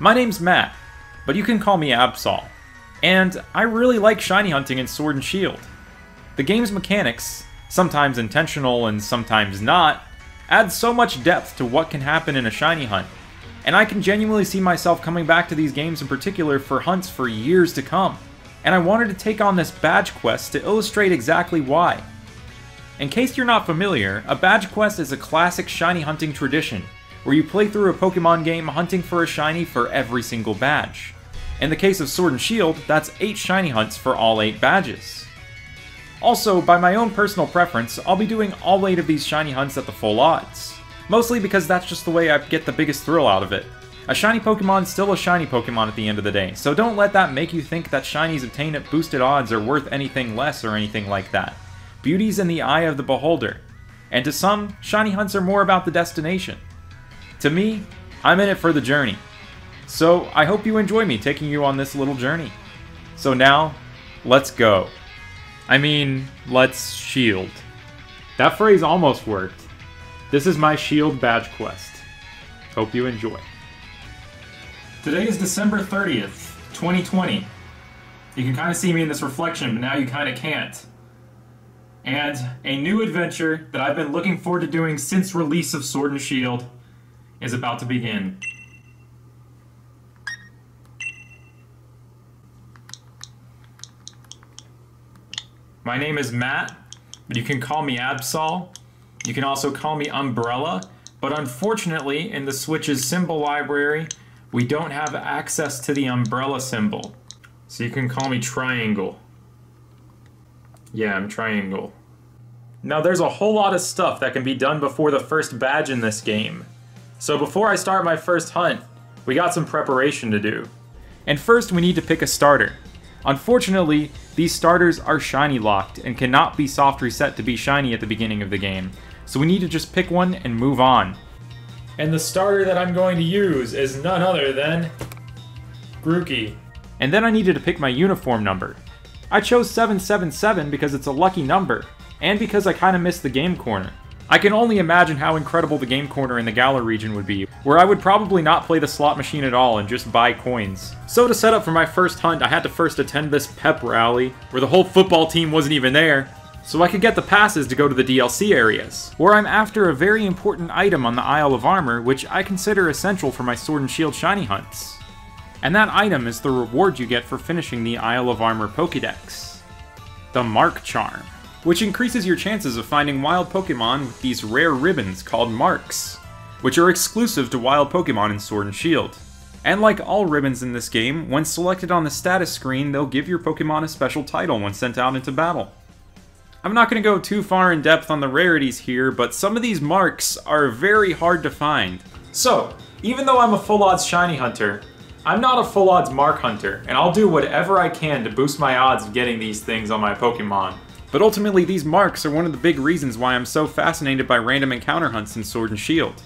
My name's Matt, but you can call me Absol, and I really like shiny hunting in Sword and Shield. The game's mechanics, sometimes intentional and sometimes not, add so much depth to what can happen in a shiny hunt, and I can genuinely see myself coming back to these games in particular for hunts for years to come, and I wanted to take on this badge quest to illustrate exactly why. In case you're not familiar, a badge quest is a classic shiny hunting tradition, where you play through a Pokemon game hunting for a shiny for every single badge. In the case of Sword and Shield, that's 8 shiny hunts for all 8 badges. Also, by my own personal preference, I'll be doing all 8 of these shiny hunts at the full odds. Mostly because that's just the way I get the biggest thrill out of it. A shiny Pokemon's still a shiny Pokemon at the end of the day, so don't let that make you think that shinies obtained at boosted odds are worth anything less or anything like that. Beauty's in the eye of the beholder. And to some, shiny hunts are more about the destination. To me, I'm in it for the journey. So I hope you enjoy me taking you on this little journey. So now, let's go. I mean, let's shield. That phrase almost worked. This is my shield badge quest. Hope you enjoy. Today is December 30th, 2020. You can kind of see me in this reflection, but now you kind of can't. And a new adventure that I've been looking forward to doing since release of Sword and Shield is about to begin. My name is Matt, but you can call me Absol. You can also call me Umbrella, but unfortunately in the Switch's symbol library, we don't have access to the umbrella symbol. So you can call me Triangle. Yeah, I'm Triangle. Now there's a whole lot of stuff that can be done before the first badge in this game. So before I start my first hunt, we got some preparation to do. And first we need to pick a starter. Unfortunately, these starters are shiny locked and cannot be soft reset to be shiny at the beginning of the game. So we need to just pick one and move on. And the starter that I'm going to use is none other than Grookey. And then I needed to pick my uniform number. I chose 777 because it's a lucky number, and because I kinda missed the game corner. I can only imagine how incredible the game corner in the Galar region would be, where I would probably not play the slot machine at all and just buy coins. So to set up for my first hunt, I had to first attend this pep rally, where the whole football team wasn't even there, so I could get the passes to go to the DLC areas, where I'm after a very important item on the Isle of Armor, which I consider essential for my Sword and Shield shiny hunts. And that item is the reward you get for finishing the Isle of Armor Pokédex. The Mark Charm, which increases your chances of finding wild Pokemon with these rare ribbons called marks, which are exclusive to wild Pokemon in Sword and Shield. And like all ribbons in this game, when selected on the status screen, they'll give your Pokemon a special title when sent out into battle. I'm not going to go too far in depth on the rarities here, but some of these marks are very hard to find. So, even though I'm a full odds shiny hunter, I'm not a full odds mark hunter, and I'll do whatever I can to boost my odds of getting these things on my Pokemon. But ultimately, these marks are one of the big reasons why I'm so fascinated by random encounter hunts in Sword and Shield.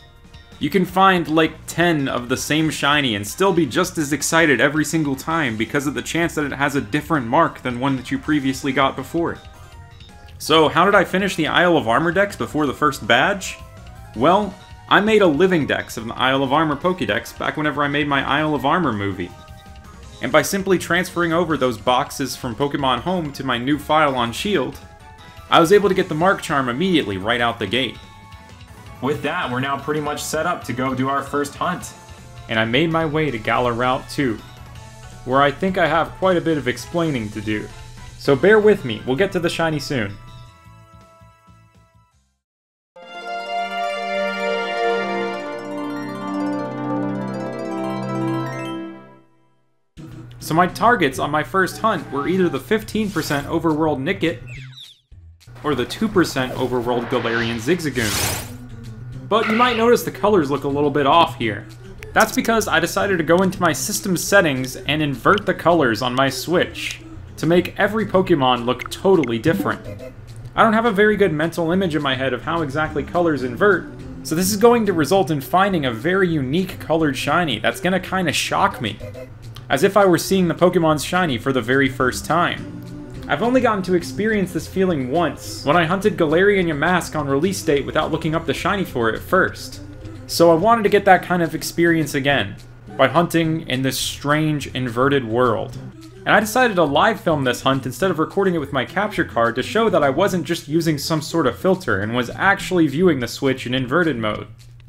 You can find like 10 of the same shiny and still be just as excited every single time because of the chance that it has a different mark than one that you previously got before. So how did I finish the Isle of Armor decks before the first badge? Well, I made a living dex of the Isle of Armor Pokédex back whenever I made my Isle of Armor movie. And by simply transferring over those boxes from Pokemon Home to my new file on Shield, I was able to get the Mark Charm immediately right out the gate. With that, we're now pretty much set up to go do our first hunt. And I made my way to Galar Route 2, where I think I have quite a bit of explaining to do. So bear with me, we'll get to the shiny soon. So my targets on my first hunt were either the 15% overworld Nickit or the 2% overworld Galarian Zigzagoon. But you might notice the colors look a little bit off here. That's because I decided to go into my system settings and invert the colors on my Switch to make every Pokemon look totally different. I don't have a very good mental image in my head of how exactly colors invert, so this is going to result in finding a very unique colored shiny that's gonna kinda shock me, as if I were seeing the Pokemon's shiny for the very first time. I've only gotten to experience this feeling once, when I hunted Galarian Yamask on release date without looking up the shiny for it first. So I wanted to get that kind of experience again. by hunting in this strange inverted world. And I decided to live film this hunt instead of recording it with my capture card to show that I wasn't just using some sort of filter and was actually viewing the Switch in inverted mode.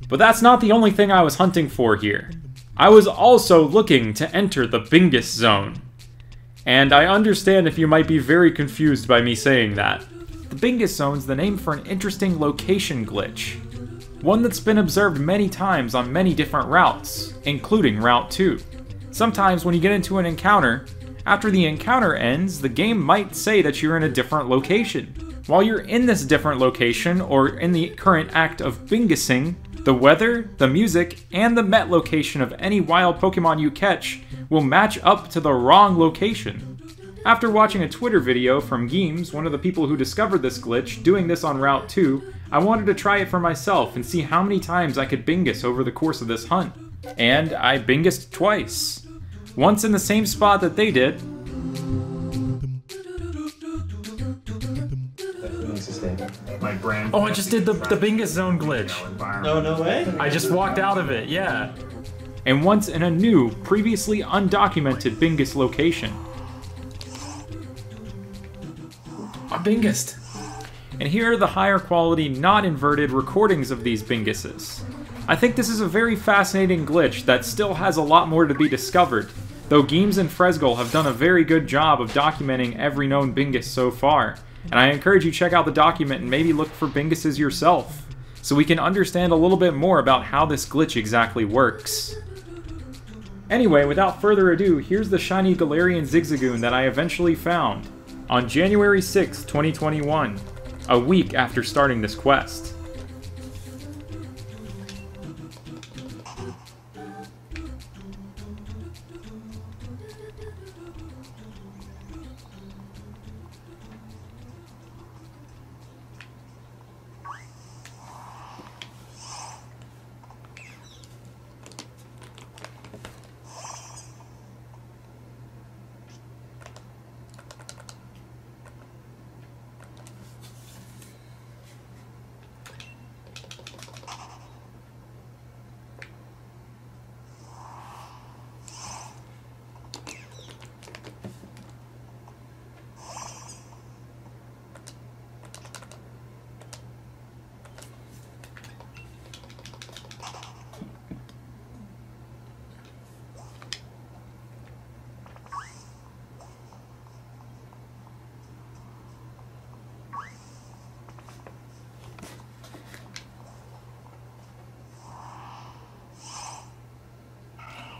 But that's not the only thing I was hunting for here. I was also looking to enter the Bingus Zone. And I understand if you might be very confused by me saying that. The Bingus Zone's the name for an interesting location glitch. One that's been observed many times on many different routes, including Route 2. Sometimes when you get into an encounter, after the encounter ends, the game might say that you're in a different location. While you're in this different location, or in the current act of Bingusing, the weather, the music, and the met location of any wild Pokemon you catch will match up to the wrong location. After watching a Twitter video from Geems, one of the people who discovered this glitch, doing this on Route 2, I wanted to try it for myself and see how many times I could Bingus over the course of this hunt. And I Bingused twice. Once in the same spot that they did. My brand. Oh, I just did the Bingus Zone glitch. No, no way. I just walked out of it, yeah. And once in a new, previously undocumented Bingus location. I Bingused. And here are the higher quality, not inverted recordings of these Binguses. I think this is a very fascinating glitch that still has a lot more to be discovered, though Geems and Fresgal have done a very good job of documenting every known Bingus so far, and I encourage you to check out the document and maybe look for Binguses yourself, so we can understand a little bit more about how this glitch exactly works. Anyway, without further ado, here's the shiny Galarian Zigzagoon that I eventually found on January 6th, 2021, a week after starting this quest.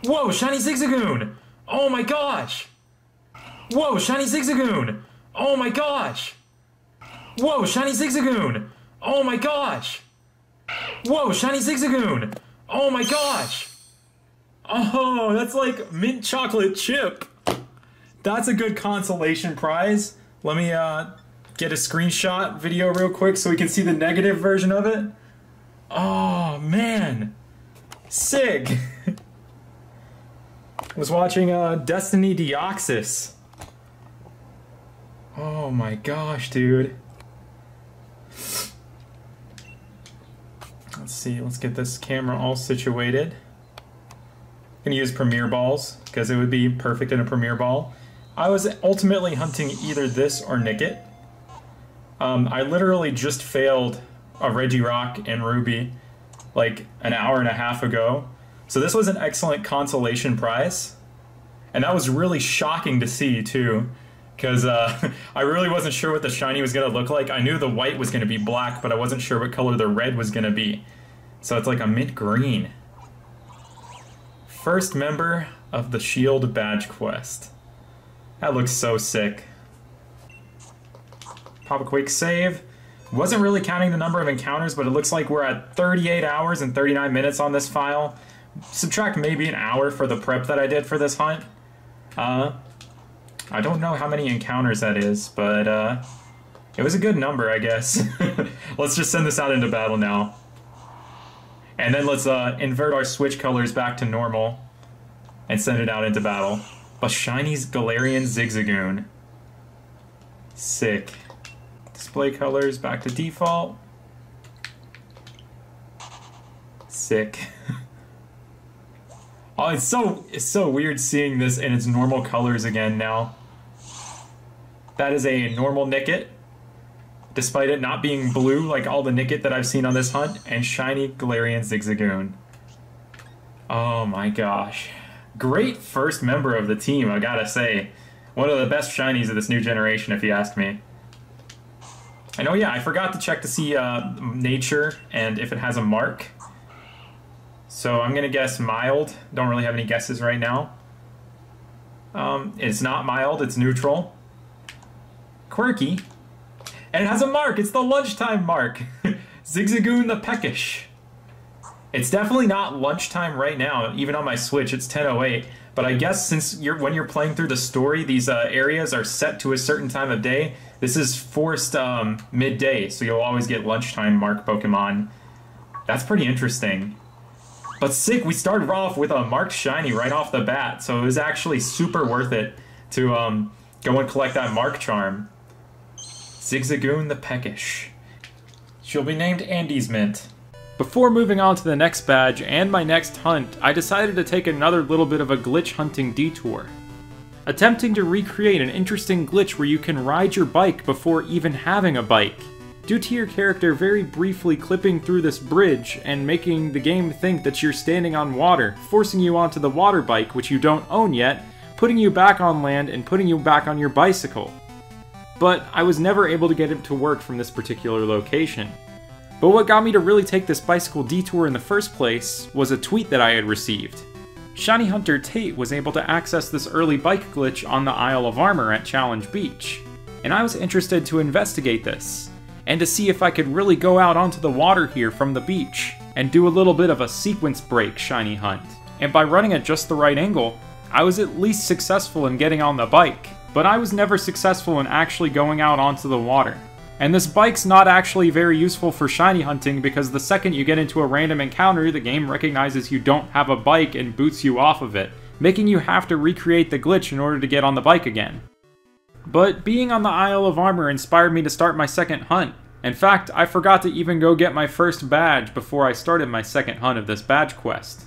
Whoa, shiny Zigzagoon! Oh my gosh! Whoa, shiny Zigzagoon! Oh my gosh! Whoa, shiny Zigzagoon! Oh my gosh! Whoa, shiny Zigzagoon! Oh my gosh! Oh, that's like mint chocolate chip! That's a good consolation prize. Let me get a screenshot video real quick so we can see the negative version of it. Oh man! Sick! Was watching Destiny Deoxys. Oh my gosh, dude. Let's see, let's get this camera all situated. I'm gonna use Premiere Balls, because it would be perfect in a Premiere Ball. I was ultimately hunting either this or Nickit. I literally just failed a Regirock and Ruby like an hour and a half ago. So this was an excellent consolation prize, and that was really shocking to see too, because I really wasn't sure what the shiny was going to look like. I knew the white was going to be black, but I wasn't sure what color the red was going to be. So it's like a mint green. First member of the Shield Badge Quest. That looks so sick. Pop a quick save. Wasn't really counting the number of encounters, but it looks like we're at 38 hours and 39 minutes on this file. Subtract maybe an hour for the prep that I did for this hunt. I don't know how many encounters that is, but it was a good number, I guess. Let's just send this out into battle now. And then let's invert our Switch colors back to normal and send it out into battle. But shiny's Galarian Zigzagoon. Sick. Display colors back to default. Sick. Oh, it's so weird seeing this in its normal colors again now. That is a normal Nickit, despite it not being blue like all the Nickit that I've seen on this hunt, and shiny Galarian Zigzagoon. Oh my gosh. Great first member of the team, I gotta say. One of the best shinies of this new generation, if you ask me. And oh yeah, I forgot to check to see nature and if it has a mark. So I'm gonna guess mild. Don't really have any guesses right now. It's not mild, it's neutral. Quirky. And it has a mark, it's the lunchtime mark. Zigzagoon the Peckish. It's definitely not lunchtime right now, even on my Switch, it's 10:08. But I guess since when you're playing through the story, these areas are set to a certain time of day. This is forced midday, so you'll always get lunchtime mark Pokemon. That's pretty interesting. But sick, we started off with a marked shiny right off the bat, so it was actually super worth it to go and collect that Mark Charm. Zigzagoon the Peckish. She'll be named Andy's Mint. Before moving on to the next badge and my next hunt, I decided to take another little bit of a glitch hunting detour. Attempting to recreate an interesting glitch where you can ride your bike before even having a bike. Due to your character very briefly clipping through this bridge and making the game think that you're standing on water, forcing you onto the water bike, which you don't own yet, putting you back on land and putting you back on your bicycle. But I was never able to get it to work from this particular location. But what got me to really take this bicycle detour in the first place was a tweet that I had received. Shiny Hunter Tate was able to access this early bike glitch on the Isle of Armor at Challenge Beach, and I was interested to investigate this, and to see if I could really go out onto the water here from the beach, and do a little bit of a sequence break shiny hunt. And by running at just the right angle, I was at least successful in getting on the bike, but I was never successful in actually going out onto the water. And this bike's not actually very useful for shiny hunting because the second you get into a random encounter, the game recognizes you don't have a bike and boots you off of it, making you have to recreate the glitch in order to get on the bike again. But being on the Isle of Armor inspired me to start my second hunt. In fact, I forgot to even go get my first badge before I started my second hunt of this badge quest.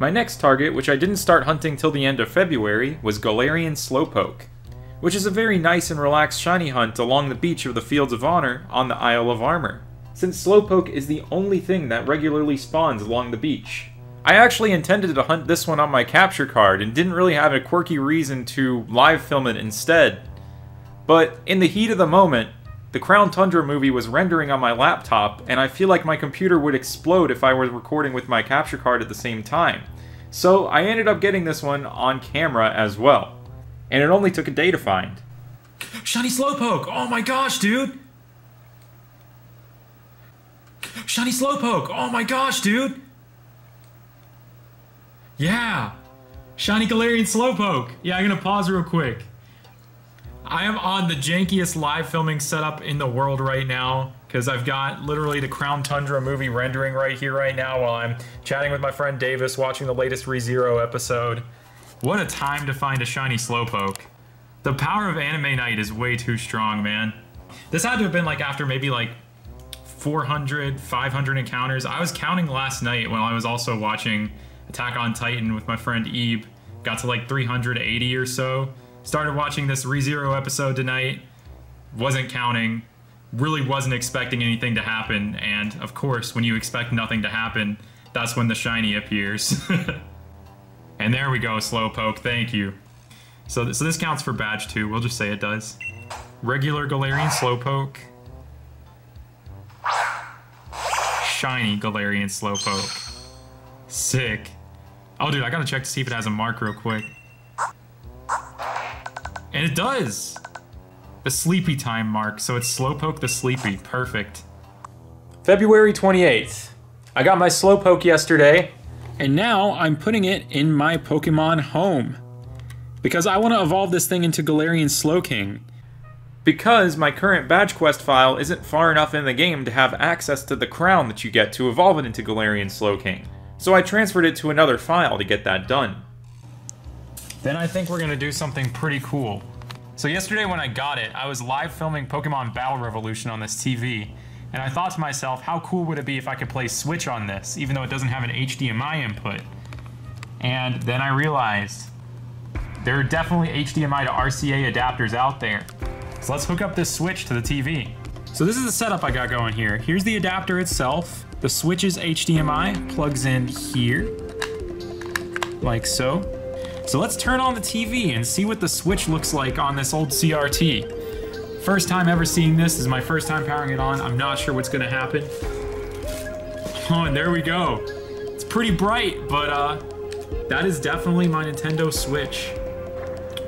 My next target, which I didn't start hunting till the end of February, was Galarian Slowpoke, which is a very nice and relaxed shiny hunt along the beach of the Fields of Honor on the Isle of Armor, since Slowpoke is the only thing that regularly spawns along the beach. I actually intended to hunt this one on my capture card and didn't really have a quirky reason to live film it instead, but in the heat of the moment, the Crown Tundra movie was rendering on my laptop, and I feel like my computer would explode if I were recording with my capture card at the same time. So I ended up getting this one on camera as well. And it only took a day to find. Shiny Slowpoke! Oh my gosh, dude! Shiny Slowpoke! Oh my gosh, dude! Yeah! Shiny Galarian Slowpoke! Yeah, I'm gonna pause real quick. I am on the jankiest live filming setup in the world right now because I've got literally the Crown Tundra movie rendering right here right now while I'm chatting with my friend Davis watching the latest ReZero episode. What a time to find a shiny Slowpoke. The power of anime night is way too strong, man. This had to have been like after maybe like 400, 500 encounters. I was counting last night while I was also watching Attack on Titan with my friend Ebe. Got to like 380 or so. Started watching this ReZero episode tonight, wasn't counting, really wasn't expecting anything to happen, and of course, when you expect nothing to happen, that's when the shiny appears. And there we go, Slowpoke, thank you. So this counts for badge 2, we'll just say it does. Regular Galarian Slowpoke. Shiny Galarian Slowpoke. Sick. Oh dude, I gotta check to see if it has a mark real quick. And it does! The sleepy time mark, so it's Slowpoke the Sleepy, perfect. February 28th. I got my Slowpoke yesterday, and now I'm putting it in my Pokemon home. Because I want to evolve this thing into Galarian Slowking. Because my current badge quest file isn't far enough in the game to have access to the crown that you get to evolve it into Galarian Slowking. So I transferred it to another file to get that done. Then I think we're gonna do something pretty cool. So yesterday when I got it, I was live filming Pokemon Battle Revolution on this TV, and I thought to myself, how cool would it be if I could play Switch on this, even though it doesn't have an HDMI input? And then I realized there are definitely HDMI to RCA adapters out there. So let's hook up this Switch to the TV. So this is the setup I got going here. Here's the adapter itself. The Switch's HDMI plugs in here, like so. So let's turn on the TV and see what the Switch looks like on this old CRT. First time ever seeing this. This is my first time powering it on. I'm not sure what's gonna happen. Oh, and there we go. It's pretty bright, but that is definitely my Nintendo Switch.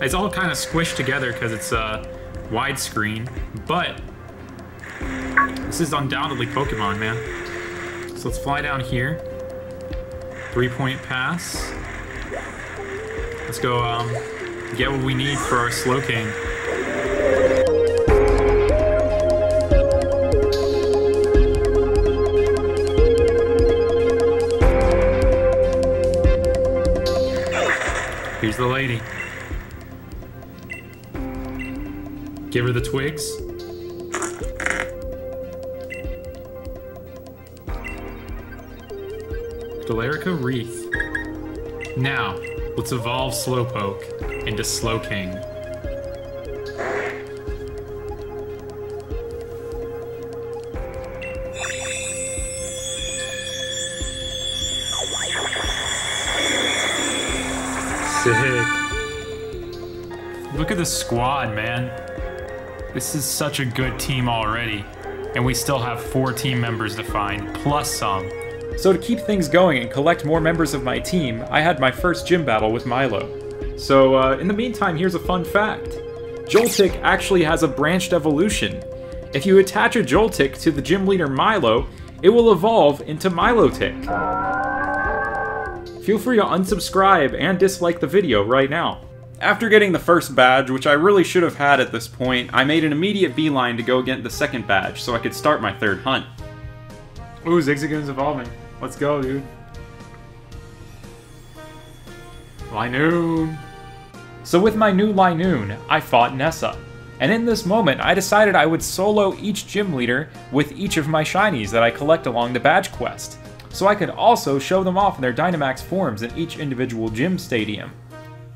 It's all kind of squished together because it's widescreen, but this is undoubtedly Pokemon, man. So let's fly down here. 3-point pass. Let's go get what we need for our Slowking. Here's the lady. Give her the twigs. Galarica Wreath. Now, let's evolve Slowpoke into Slowking. Sick. Look at the squad, man. This is such a good team already. And we still have 4 team members to find, plus some. So to keep things going and collect more members of my team, I had my first gym battle with Milo. So in the meantime, here's a fun fact. Joltik actually has a branched evolution. If you attach a Joltik to the gym leader Milo, it will evolve into Milotic. Feel free to unsubscribe and dislike the video right now. After getting the first badge, which I really should have had at this point, I made an immediate beeline to go get the second badge so I could start my third hunt. Ooh, Zigzagoon's evolving. Let's go, dude. Linoon. So with my new Linoon, I fought Nessa. And in this moment, I decided I would solo each gym leader with each of my shinies that I collect along the badge quest, so I could also show them off in their Dynamax forms in each individual gym stadium.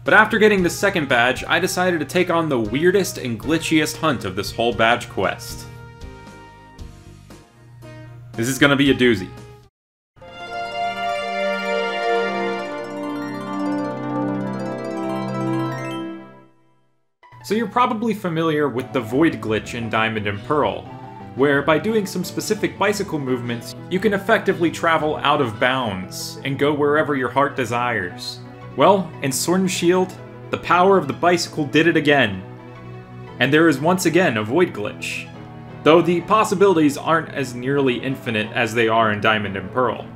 But after getting the second badge, I decided to take on the weirdest and glitchiest hunt of this whole badge quest. This is gonna be a doozy. So you're probably familiar with the Void glitch in Diamond and Pearl, where by doing some specific bicycle movements, you can effectively travel out of bounds and go wherever your heart desires. Well, in Sword and Shield, the power of the bicycle did it again. And there is once again a Void glitch, though the possibilities aren't as nearly infinite as they are in Diamond and Pearl.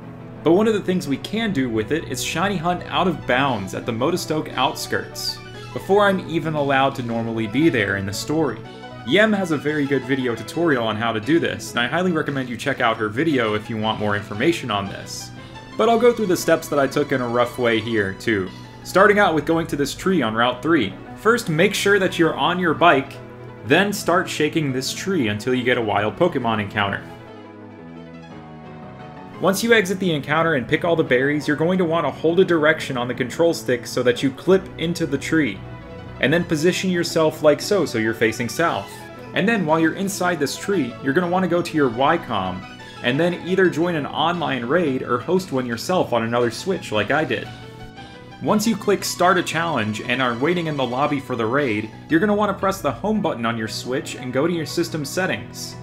But one of the things we can do with it is shiny hunt out of bounds at the Motostoke outskirts, before I'm even allowed to normally be there in the story. Yem has a very good video tutorial on how to do this, and I highly recommend you check out her video if you want more information on this. But I'll go through the steps that I took in a rough way here, too. Starting out with going to this tree on Route 3. First, make sure that you're on your bike, then start shaking this tree until you get a wild Pokemon encounter. Once you exit the encounter and pick all the berries, you're going to want to hold a direction on the control stick so that you clip into the tree. And then position yourself like so, so you're facing south. And then while you're inside this tree, you're going to want to go to your YCOM, and then either join an online raid or host one yourself on another Switch like I did. Once you click Start a Challenge and are waiting in the lobby for the raid, you're going to want to press the Home button on your Switch and go to your system settings.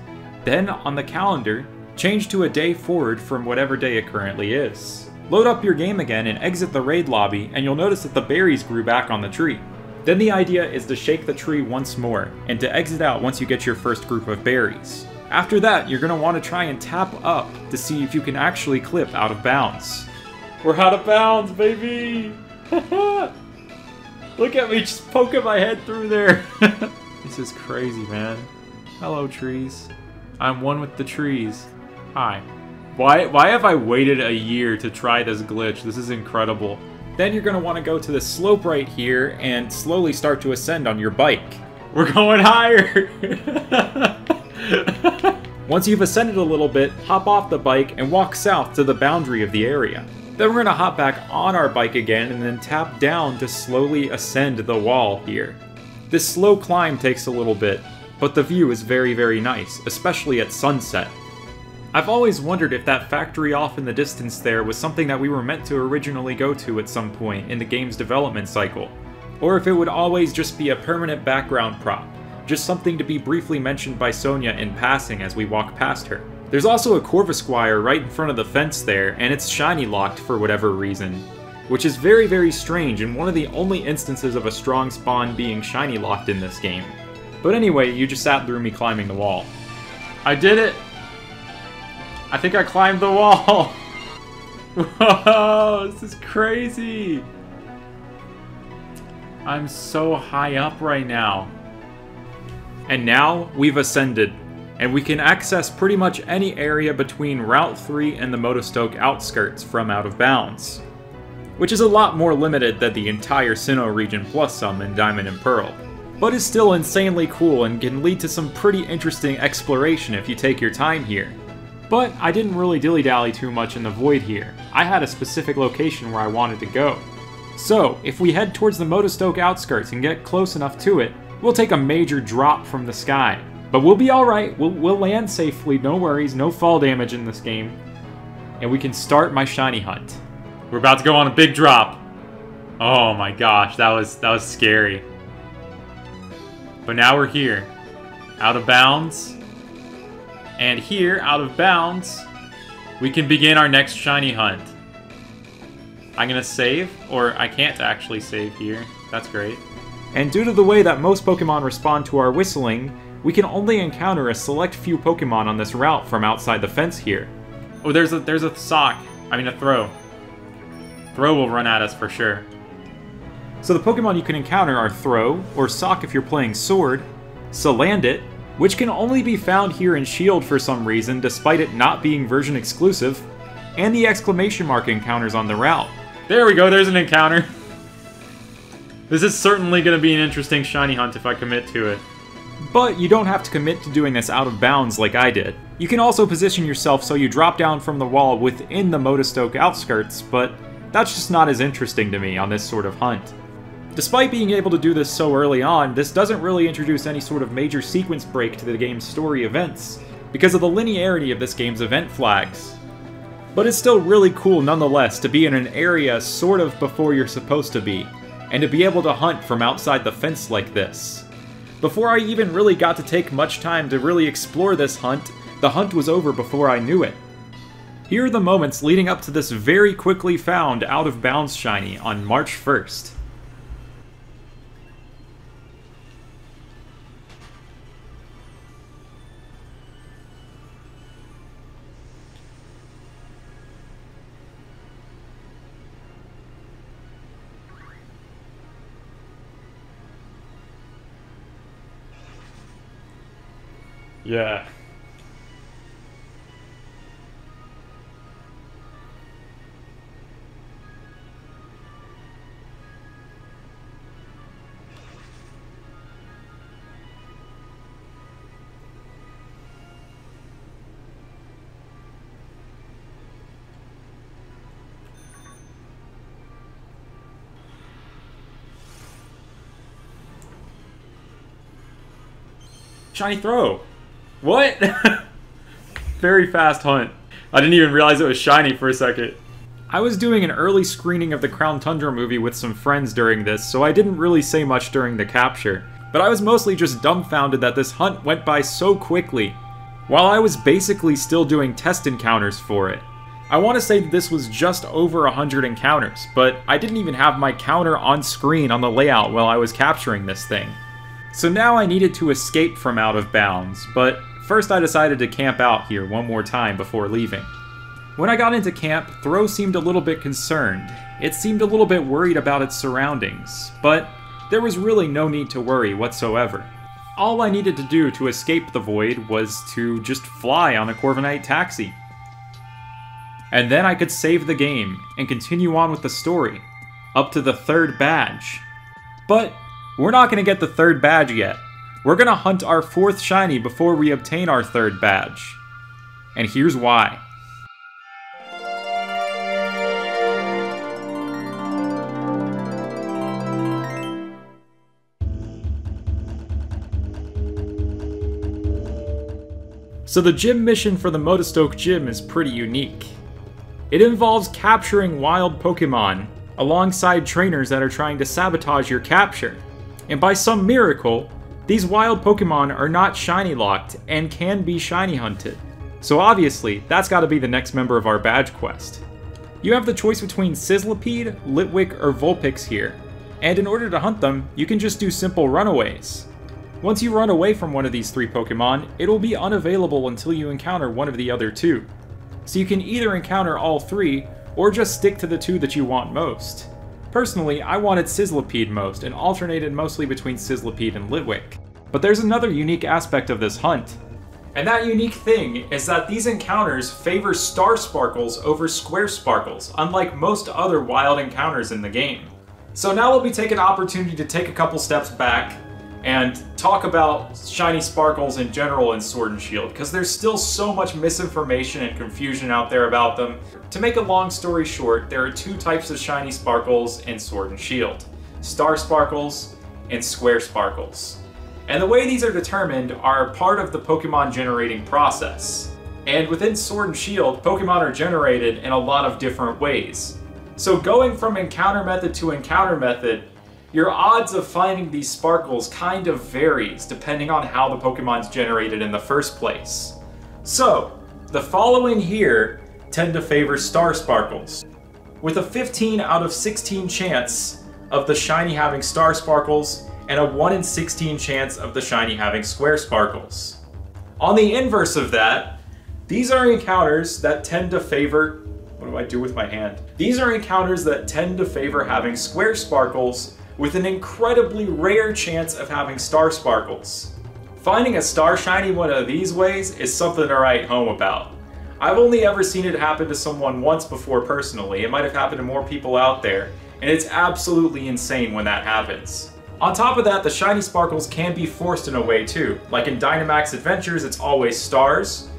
Then on the calendar, change to a day forward from whatever day it currently is. Load up your game again and exit the raid lobby, and you'll notice that the berries grew back on the tree. Then the idea is to shake the tree once more, and to exit out once you get your first group of berries. After that, you're going to want to try and tap up to see if you can actually clip out of bounds. We're out of bounds, baby! Look at me just poking my head through there! This is crazy, man. Hello, trees. I'm one with the trees. Hi. Why have I waited a year to try this glitch? This is incredible. Then you're going to want to go to the slope right here and slowly start to ascend on your bike. We're going higher! Once you've ascended a little bit, hop off the bike and walk south to the boundary of the area. Then we're gonna hop back on our bike again and then tap down to slowly ascend the wall here. This slow climb takes a little bit, but the view is very, very nice, especially at sunset. I've always wondered if that factory off in the distance there was something that we were meant to originally go to at some point in the game's development cycle, or if it would always just be a permanent background prop, just something to be briefly mentioned by Sonia in passing as we walk past her. There's also a Corvisquire right in front of the fence there, and it's shiny locked for whatever reason, which is very, very strange and one of the only instances of a strong spawn being shiny locked in this game. But anyway, you just sat through me climbing the wall. I did it! I think I climbed the wall! Whoa, this is crazy! I'm so high up right now. And now, we've ascended, and we can access pretty much any area between Route 3 and the Motostoke outskirts from out of bounds, which is a lot more limited than the entire Sinnoh region plus some in Diamond and Pearl, but is still insanely cool and can lead to some pretty interesting exploration if you take your time here. But I didn't really dilly-dally too much in the void here. I had a specific location where I wanted to go. So, if we head towards the Motostoke outskirts and get close enough to it, we'll take a major drop from the sky. But we'll be alright, we'll land safely, no worries, no fall damage in this game. And we can start my shiny hunt. We're about to go on a big drop. Oh my gosh, that was scary. But now we're here. Out of bounds. And here, out of bounds, we can begin our next shiny hunt. I'm gonna save, or I can't actually save here. That's great. And due to the way that most Pokemon respond to our whistling, we can only encounter a select few Pokemon on this route from outside the fence here. Oh, there's a Sawk. I mean a Throw. Throw will run at us for sure. So the Pokemon you can encounter are Throw, or Sawk if you're playing Sword, Salandit, which can only be found here in Shield for some reason despite it not being version exclusive, and the exclamation mark encounters on the route. There we go, there's an encounter. This is certainly going to be an interesting shiny hunt if I commit to it. But you don't have to commit to doing this out of bounds like I did. You can also position yourself so you drop down from the wall within the Motostoke outskirts, but that's just not as interesting to me on this sort of hunt. Despite being able to do this so early on, this doesn't really introduce any sort of major sequence break to the game's story events, because of the linearity of this game's event flags. But it's still really cool nonetheless to be in an area sort of before you're supposed to be, and to be able to hunt from outside the fence like this. Before I even really got to take much time to really explore this hunt, the hunt was over before I knew it. Here are the moments leading up to this very quickly found out-of-bounds shiny on March 1st. Yeah. Shiny Throw! What? Very fast hunt. I didn't even realize it was shiny for a second. I was doing an early screening of the Crown Tundra movie with some friends during this, so I didn't really say much during the capture. But I was mostly just dumbfounded that this hunt went by so quickly, while I was basically still doing test encounters for it. I want to say that this was just over 100 encounters, but I didn't even have my counter on screen on the layout while I was capturing this thing. So now I needed to escape from out of bounds, but first I decided to camp out here one more time before leaving. When I got into camp, Throw seemed a little bit concerned. It seemed a little bit worried about its surroundings, but there was really no need to worry whatsoever. All I needed to do to escape the void was to just fly on a Corviknight taxi. And then I could save the game and continue on with the story, up to the third badge. But we're not going to get the third badge yet. We're going to hunt our fourth shiny before we obtain our third badge. And here's why. So the gym mission for the Motostoke gym is pretty unique. It involves capturing wild Pokemon alongside trainers that are trying to sabotage your capture. And by some miracle, these wild Pokemon are not shiny locked and can be shiny hunted. So obviously, that's got to be the next member of our badge quest. You have the choice between Sizzlipede, Litwick, or Vulpix here. And in order to hunt them, you can just do simple runaways. Once you run away from one of these three Pokemon, it'll be unavailable until you encounter one of the other two. So you can either encounter all three, or just stick to the two that you want most. Personally, I wanted Sizzlipede most, and alternated mostly between Sizzlipede and Litwick. But there's another unique aspect of this hunt. And that unique thing is that these encounters favor Star Sparkles over Square Sparkles, unlike most other wild encounters in the game. So now let me take an opportunity to take a couple steps back, and talk about shiny sparkles in general in Sword and Shield, because there's still so much misinformation and confusion out there about them. To make a long story short, there are two types of shiny sparkles in Sword and Shield: Star Sparkles and Square Sparkles. And the way these are determined are part of the Pokemon generating process. And within Sword and Shield, Pokemon are generated in a lot of different ways. So going from encounter method to encounter method, your odds of finding these sparkles kind of varies depending on how the Pokemon's generated in the first place. So, the following here tend to favor Star Sparkles, with a 15 out of 16 chance of the shiny having Star Sparkles and a 1 in 16 chance of the shiny having Square Sparkles. On the inverse of that, these are encounters that tend to favor... What do I do with my hand? These are encounters that tend to favor having Square Sparkles, with an incredibly rare chance of having Star Sparkles. Finding a Star Shiny one of these ways is something to write home about. I've only ever seen it happen to someone once before personally. It might have happened to more people out there, and it's absolutely insane when that happens. On top of that, the shiny sparkles can be forced in a way too. Like in Dynamax Adventures, it's always stars,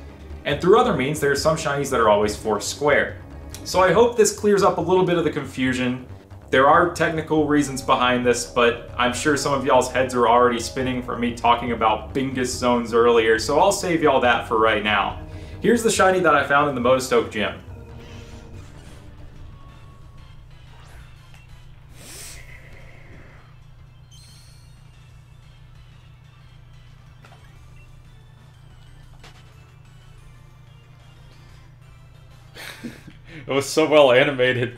and through other means, there are some shinies that are always forced square. So I hope this clears up a little bit of the confusion. There are technical reasons behind this, but I'm sure some of y'all's heads are already spinning from me talking about Bingus Zones earlier, so I'll save y'all that for right now. Here's the shiny that I found in the Motostoke gym. It was so well animated.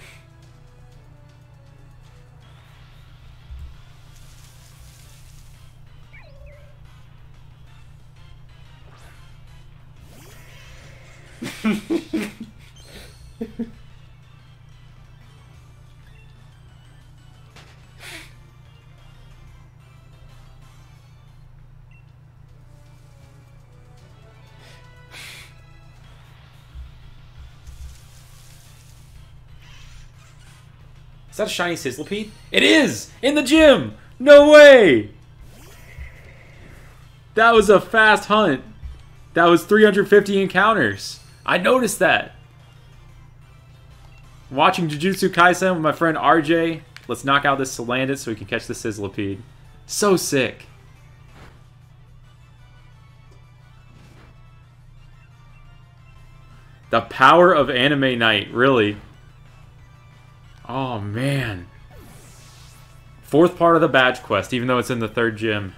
Is that a shiny Sizzlipede? It is! In the gym! No way! That was a fast hunt. That was 350 encounters. I noticed that. Watching Jujutsu Kaisen with my friend RJ. Let's knock out this Salandit so we can catch the Sizzlipede. So sick. The power of anime night, really. Oh man. Fourth part of the badge quest, even though it's in the third gym.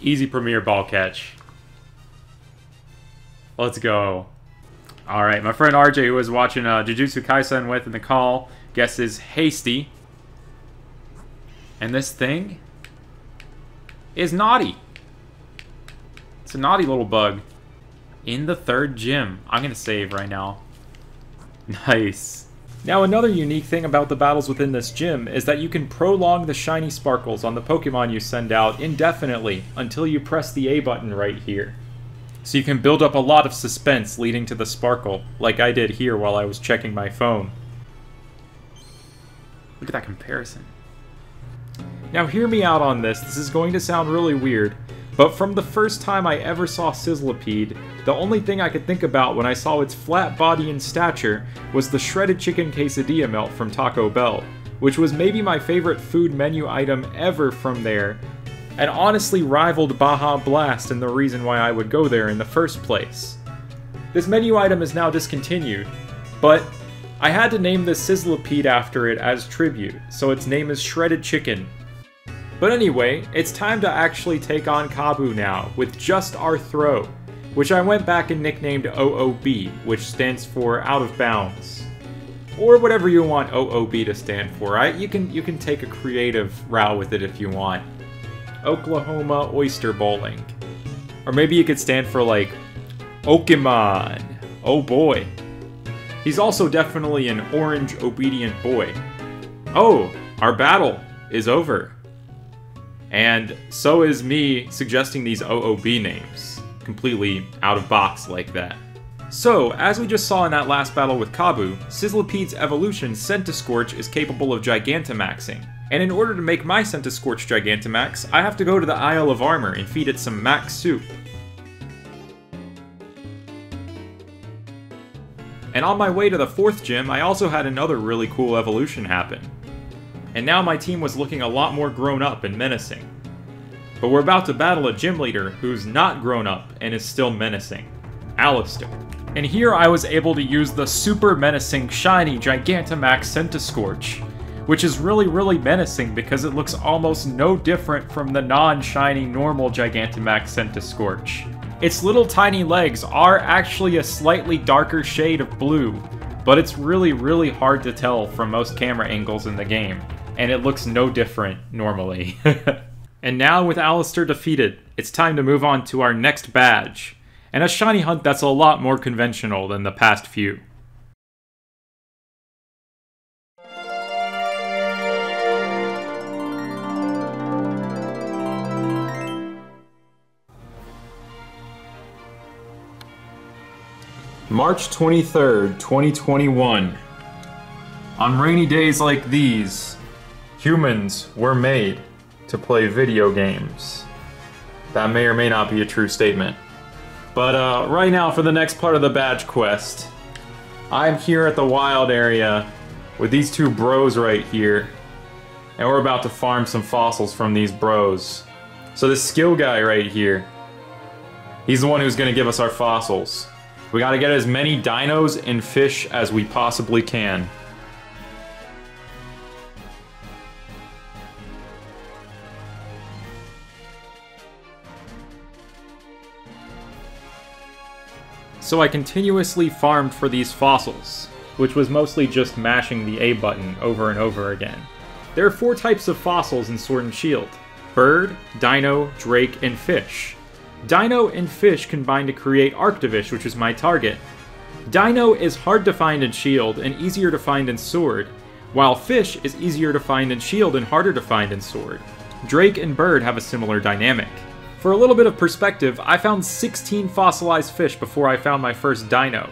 Easy premier ball catch. Let's go. Alright, my friend RJ, who was watching Jujutsu Kaisen with in the call, guesses hasty. And this thing is naughty. It's a naughty little bug. In the third gym. I'm going to save right now. Nice. Now another unique thing about the battles within this gym is that you can prolong the shiny sparkles on the Pokemon you send out indefinitely until you press the A button right here. So you can build up a lot of suspense leading to the sparkle, like I did here while I was checking my phone. Look at that comparison. Now hear me out on this is going to sound really weird, but from the first time I ever saw Sizzlipede, the only thing I could think about when I saw its flat body and stature was the shredded chicken quesadilla melt from Taco Bell, which was maybe my favorite food menu item ever from there, and honestly rivaled Baja Blast and the reason why I would go there in the first place. This menu item is now discontinued, but I had to name this Sizzlipede after it as tribute, so its name is Shredded Chicken. But anyway, it's time to actually take on Kabu now, with just our throw, which I went back and nicknamed OOB, which stands for Out of Bounds. Or whatever you want OOB to stand for, right? You can take a creative route with it if you want. Oklahoma Oyster Bowling. Or maybe it could stand for, like, Okemon. Oh boy. He's also definitely an orange obedient boy. Oh, our battle is over. And so is me suggesting these OOB names, completely out of box like that. So, as we just saw in that last battle with Kabu, Sizzlipede's evolution Centiskorch is capable of Gigantamaxing, and in order to make my Centiskorch Gigantamax, I have to go to the Isle of Armor and feed it some Max Soup. And on my way to the 4th gym, I also had another really cool evolution happen. And now my team was looking a lot more grown up and menacing. But we're about to battle a gym leader who's not grown up and is still menacing. Alistair. And here I was able to use the super menacing shiny Gigantamax Centiskorch, which is really menacing because it looks almost no different from the non-shiny normal Gigantamax Centiskorch. Its little tiny legs are actually a slightly darker shade of blue, but it's really hard to tell from most camera angles in the game. And it looks no different normally. And now with Alistair defeated, it's time to move on to our next badge, and a shiny hunt that's a lot more conventional than the past few. March 23rd, 2021. On rainy days like these, humans were made to play video games. That may or may not be a true statement. But right now, for the next part of the badge quest, I'm here at the wild area with these two bros right here, and we're about to farm some fossils from these bros. So this skill guy right here, he's the one who's gonna give us our fossils. We gotta get as many dinos and fish as we possibly can. So I continuously farmed for these fossils, which was mostly just mashing the A button over and over again. There are 4 types of fossils in Sword and Shield: bird, dino, drake, and fish. Dino and fish combine to create Arctovish, which is my target. Dino is hard to find in Shield and easier to find in Sword, while fish is easier to find in Shield and harder to find in Sword. Drake and bird have a similar dynamic. For a little bit of perspective, I found 16 fossilized fish before I found my first dino.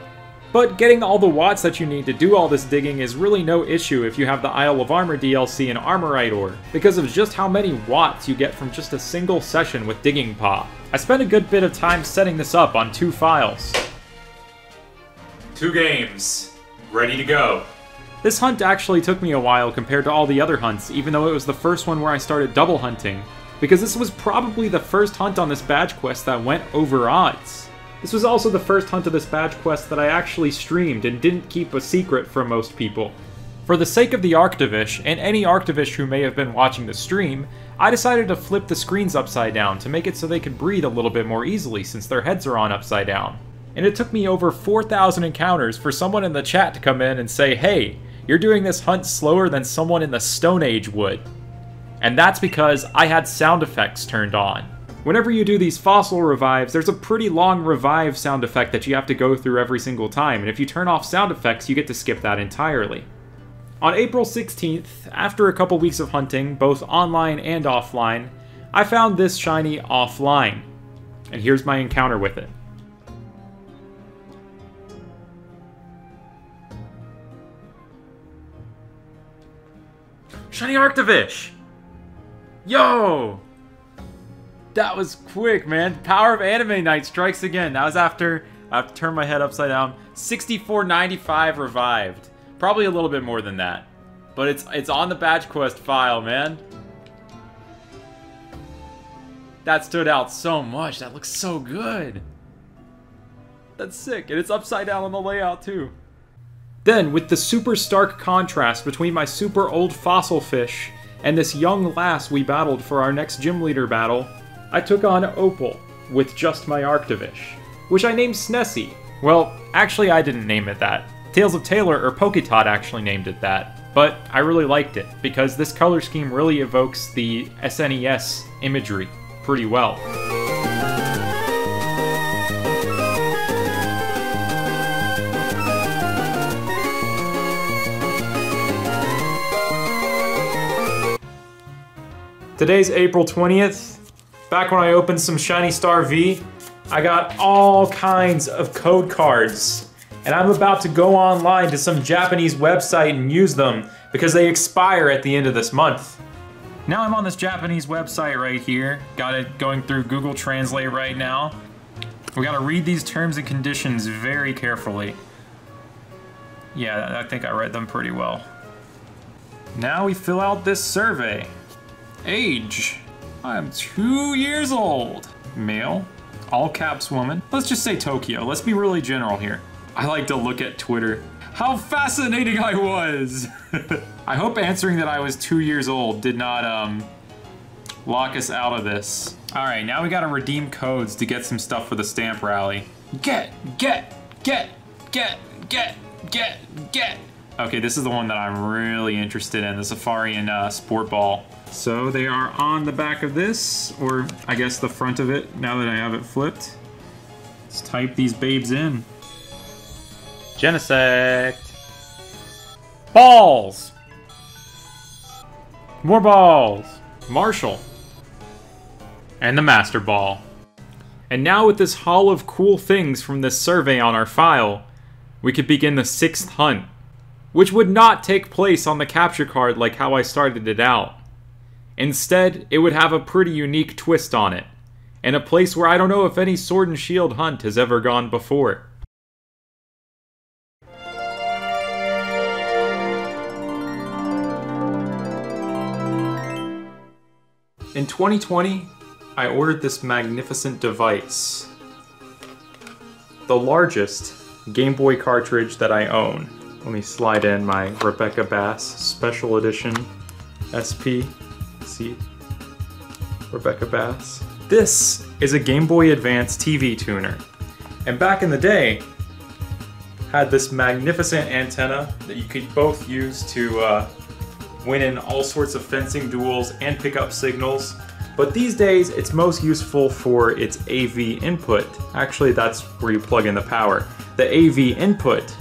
But getting all the watts that you need to do all this digging is really no issue if you have the Isle of Armor DLC and Armorite Ore, because of just how many watts you get from just a single session with Digging Paw. I spent a good bit of time setting this up on 2 files. 2 games. Ready to go. This hunt actually took me a while compared to all the other hunts, even though it was the first one where I started double hunting, because this was probably the first hunt on this badge quest that went over odds. This was also the first hunt of this badge quest that I actually streamed and didn't keep a secret from most people. For the sake of the Arctovish, and any Arctovish who may have been watching the stream, I decided to flip the screens upside down to make it so they could breathe a little bit more easily since their heads are on upside down. And it took me over 4,000 encounters for someone in the chat to come in and say, "Hey, you're doing this hunt slower than someone in the Stone Age would." And that's because I had sound effects turned on. Whenever you do these fossil revives, there's a pretty long revive sound effect that you have to go through every single time, and if you turn off sound effects, you get to skip that entirely. On April 16th, after a couple weeks of hunting, both online and offline, I found this shiny offline. And here's my encounter with it. Shiny Arctovish! Yo! That was quick, man. Power of Anime Night strikes again. That was after I have to turn my head upside down. 6495 revived. Probably a little bit more than that. But it's on the badge quest file, man. That stood out so much. That looks so good. That's sick. And it's upside down on the layout, too. Then, with the super stark contrast between my super old fossil fish and this young lass we battled for our next gym leader battle, I took on Opal with just my Arctovish, which I named Snessie. Well, actually I didn't name it that. Tales of Taylor or Poketod actually named it that, but I really liked it because this color scheme really evokes the SNES imagery pretty well. Today's April 20th. Back when I opened some Shiny Star V, I got all kinds of code cards. And I'm about to go online to some Japanese website and use them because they expire at the end of this month. Now I'm on this Japanese website right here. Got it going through Google Translate right now. We gotta read these terms and conditions very carefully. Yeah, I think I read them pretty well. Now we fill out this survey. Age, I am 2 years old. Male, all caps woman. Let's just say Tokyo, let's be really general here. I like to look at Twitter. How fascinating I was! I hope answering that I was 2 years old did not lock us out of this. All right, now we gotta redeem codes to get some stuff for the stamp rally. Get. Okay, this is the one that I'm really interested in, the Safari and Sport Ball. So they are on the back of this, or I guess the front of it, now that I have it flipped. Let's type these babes in. Genesect. Balls! More balls! Marshall. And the Master Ball. And now with this haul of cool things from this survey on our file, we could begin the 6th hunt, which would not take place on the capture card like how I started it out. Instead, it would have a pretty unique twist on it, and a place where I don't know if any Sword and Shield hunt has ever gone before. In 2020, I ordered this magnificent device. The largest Game Boy cartridge that I own. Let me slide in my Rebecca Bass Special Edition SP. See, Rebecca Bass. This is a Game Boy Advance TV tuner. And back in the day, had this magnificent antenna that you could both use to win in all sorts of fencing duels and pick up signals. But these days, it's most useful for its AV input. Actually, that's where you plug in the power. The AV input,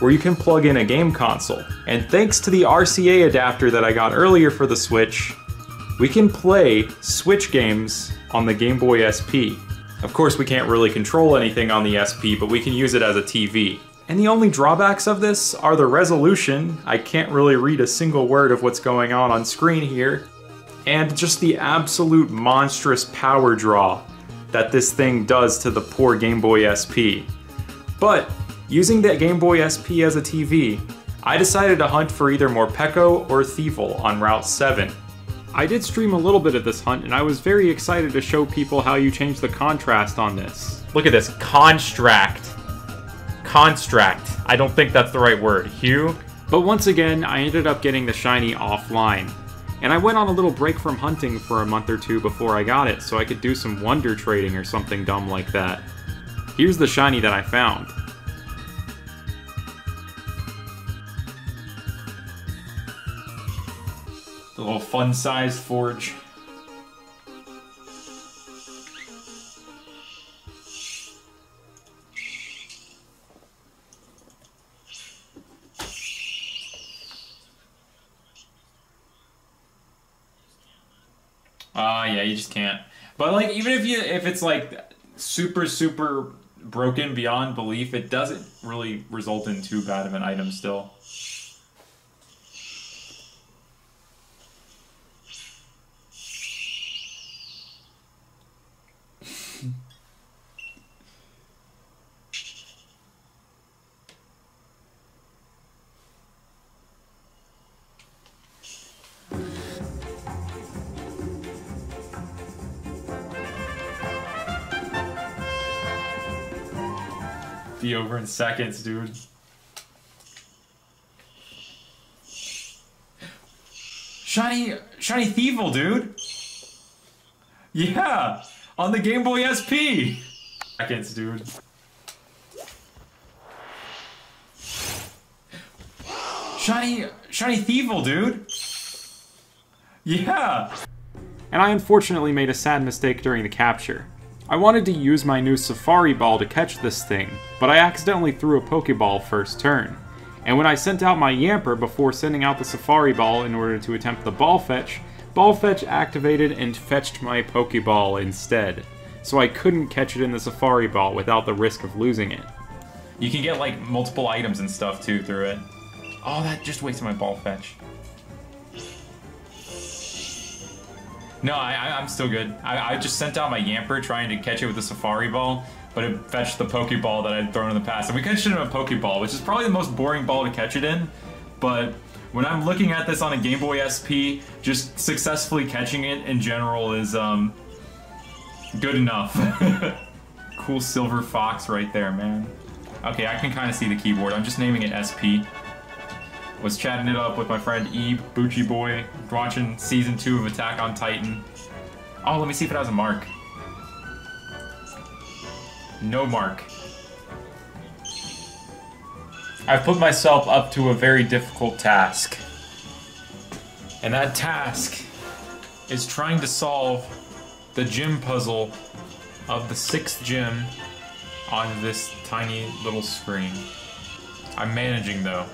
where you can plug in a game console. And thanks to the RCA adapter that I got earlier for the Switch, we can play Switch games on the Game Boy SP. Of course, we can't really control anything on the SP, but we can use it as a TV. And the only drawbacks of this are the resolution. I can't really read a single word of what's going on screen here. And just the absolute monstrous power draw that this thing does to the poor Game Boy SP. But using that Game Boy SP as a TV, I decided to hunt for either Morpeko or Thievul on Route 7. I did stream a little bit of this hunt, and I was very excited to show people how you change the contrast on this. Look at this, Construct. I don't think that's the right word, hue. But once again, I ended up getting the shiny offline. And I went on a little break from hunting for a month or two before I got it, so I could do some wonder trading or something dumb like that. Here's the shiny that I found. The little fun-sized forge. Yeah, you just can't. But like, even if it's like super broken beyond belief, it doesn't really result in too bad of an item still. be over in seconds, dude. Shiny Thievul, dude. Yeah, on the Game Boy SP. Seconds, dude. Shiny Thievul, dude. Yeah. And I unfortunately made a sad mistake during the capture. I wanted to use my new Safari Ball to catch this thing, but I accidentally threw a Pokeball first turn. And when I sent out my Yamper before sending out the Safari Ball in order to attempt the Ball Fetch activated and fetched my Pokeball instead. So I couldn't catch it in the Safari Ball without the risk of losing it. You can get like multiple items and stuff too through it. Oh, that just wasted my Ball Fetch. No, I'm still good. I just sent out my Yamper trying to catch it with a Safari Ball, but it fetched the Pokeball that I'd thrown in the past. And we catched it in a Pokeball, which is probably the most boring ball to catch it in. But when I'm looking at this on a Game Boy SP, just successfully catching it in general is good enough. Cool silver fox right there, man. Okay, I can kind of see the keyboard. I'm just naming it SP. Was chatting it up with my friend Ebe, Bucci Boy, watching Season 2 of Attack on Titan. Oh, let me see if it has a mark. No mark. I've put myself up to a very difficult task. And that task is trying to solve the gym puzzle of the 6th gym on this tiny little screen. I'm managing, though.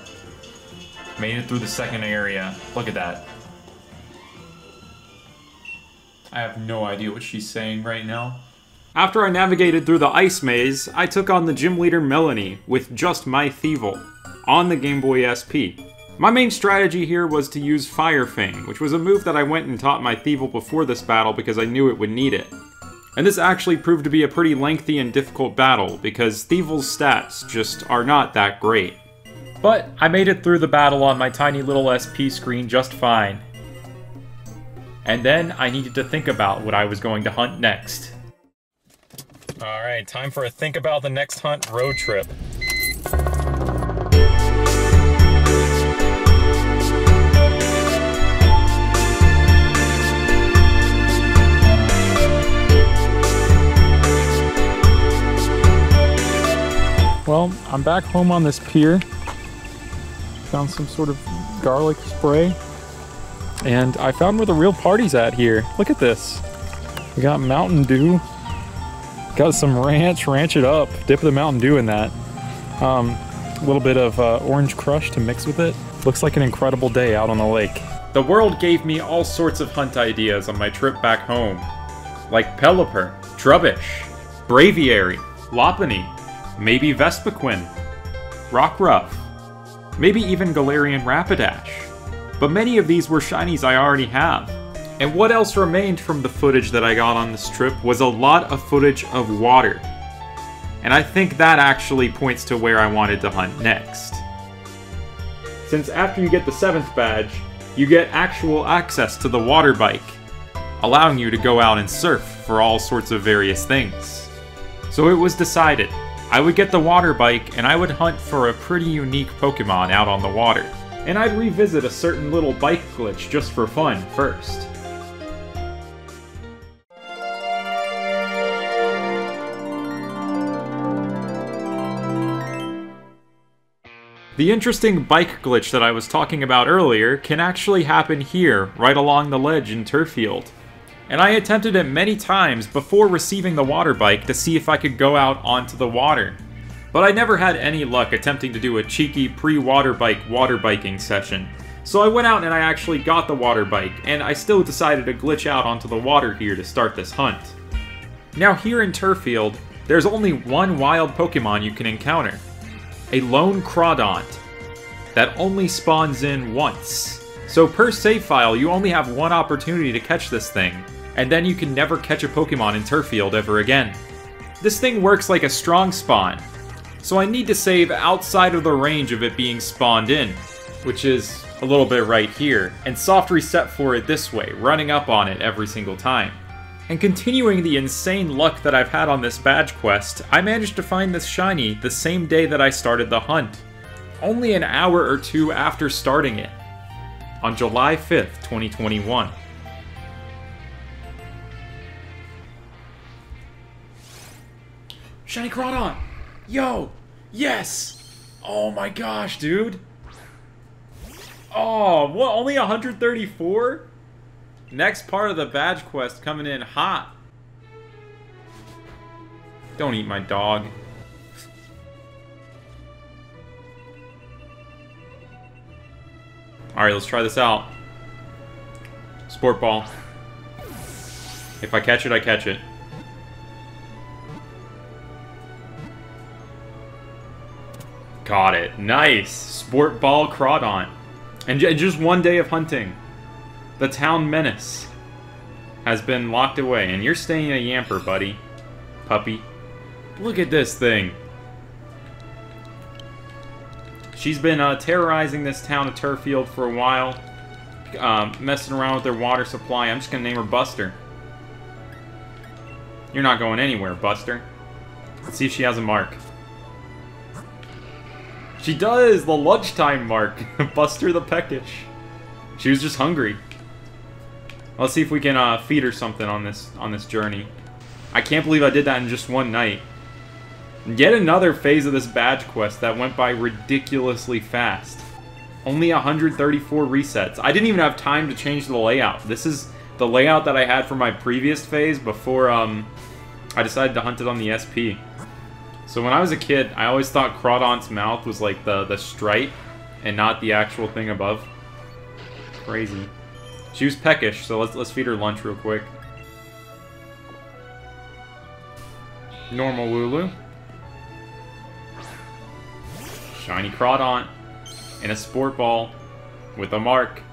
Made it through the 2nd area. Look at that. I have no idea what she's saying right now. After I navigated through the ice maze, I took on the gym leader Melanie with just my Thievul on the Game Boy SP. My main strategy here was to use Fire Fang, which was a move that I went and taught my Thievul before this battle because I knew it would need it. And this actually proved to be a pretty lengthy and difficult battle because Thievul's stats just are not that great. But I made it through the battle on my tiny little SP screen just fine. And then I needed to think about what I was going to hunt next. Alright, time for a think about the next hunt road trip. Well, I'm back home on this pier. Found some sort of garlic spray, and I found where the real party's at here. Look at this. We got Mountain Dew, got some ranch it up, dip the Mountain Dew in that. A little bit of Orange Crush to mix with it. Looks like an incredible day out on the lake. The world gave me all sorts of hunt ideas on my trip back home, like Pelipper, Trubbish, Braviary, Lopunny, maybe Vespiquen, Rockruff, maybe even Galarian Rapidash. But many of these were shinies I already have. And what else remained from the footage that I got on this trip was a lot of footage of water. And I think that actually points to where I wanted to hunt next. Since after you get the 7th badge, you get actual access to the water bike, allowing you to go out and surf for all sorts of various things. So it was decided I would get the water bike and I would hunt for a pretty unique Pokemon out on the water. And I'd revisit a certain little bike glitch just for fun first. The interesting bike glitch that I was talking about earlier can actually happen here, right along the ledge in Turffield. And I attempted it many times before receiving the water bike to see if I could go out onto the water. But I never had any luck attempting to do a cheeky pre-water bike water biking session. So I went out and I actually got the water bike, and I still decided to glitch out onto the water here to start this hunt. Now here in Turffield, there's only one wild Pokemon you can encounter. A lone Crawdaunt that only spawns in once. So per save file, you only have one opportunity to catch this thing, and then you can never catch a Pokemon in Turffield ever again. This thing works like a strong spawn, so I need to save outside of the range of it being spawned in, which is a little bit right here, and soft reset for it this way, running up on it every single time. And continuing the insane luck that I've had on this badge quest, I managed to find this shiny the same day that I started the hunt, only an hour or two after starting it, on July 5th, 2021. Shiny Crawdaunt! Yo! Yes! Oh my gosh, dude! Oh, what? Only 134? Next part of the badge quest coming in hot. Don't eat my dog. Alright, let's try this out. Sport ball. If I catch it, I catch it. Got it. Nice. Sport ball Crawdaunt. And just one day of hunting. The town menace has been locked away. And you're staying in a yamper, buddy. Puppy. Look at this thing. She's been terrorizing this town of Turffield for a while. Messing around with their water supply. I'm just going to name her Buster. You're not going anywhere, Buster. Let's see if she has a mark. She does! The lunchtime mark. Buster the Peckish. She was just hungry. Let's see if we can feed her something on this journey. I can't believe I did that in just one night. Yet another phase of this badge quest that went by ridiculously fast. Only 134 resets. I didn't even have time to change the layout. This is the layout that I had for my previous phase before I decided to hunt it on the SP. So when I was a kid, I always thought Crawdaunt's mouth was like the stripe and not the actual thing above. Crazy. She was peckish, so let's feed her lunch real quick. Normal Wooloo. Shiny Crawdaunt. And a sport ball. With a mark.